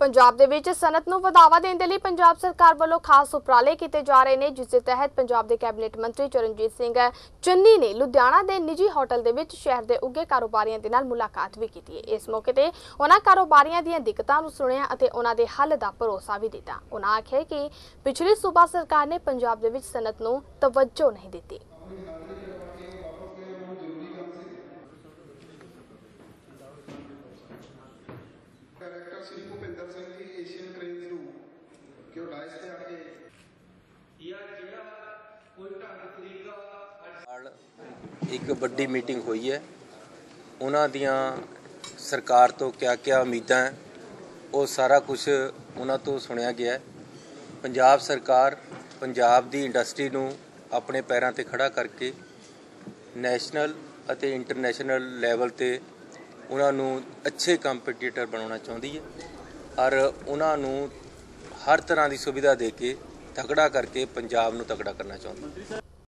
पंजाब दे विच सनत नूं वधावा देण दे लई पंजाब सरकार वालों खास उपराले किए जा रहे हैं, जिसके तहत पंजाब के कैबिनेट मंत्री चरणजीत सिंह चन्नी ने लुधियाना के निजी होटल के शहर के उगे कारोबारियों के नाल मुलाकात भी की। इस मौके पर उन्होंने कारोबारियों दी दिक्कतों नूं सुनिया और उन्हों के हल का भरोसा भी दिता। उन्होंने आख्या कि पिछली सूबा सरकार ने पंजाब के सनत नूं तवज्जो नहीं दी। एक बड़ी मीटिंग हुई है, उन्हां दियां सरकार तो क्या क्या उम्मीदां हैं वो सारा कुछ उन्हां तो सुनिया गया है। पंजाब सरकार पंजाब दी इंडस्ट्री नूं अपने पैरां ते खड़ा करके नैशनल अते इंटरनेशनल लेवल ते उन्हां नूं अच्छे कंपीटीटर बनाउणा चाहुंदी है और उन्हां नूं हर तरह की सुविधा दे के तगड़ा करके पंजाब नूं तगड़ा करना चाहुंदी है।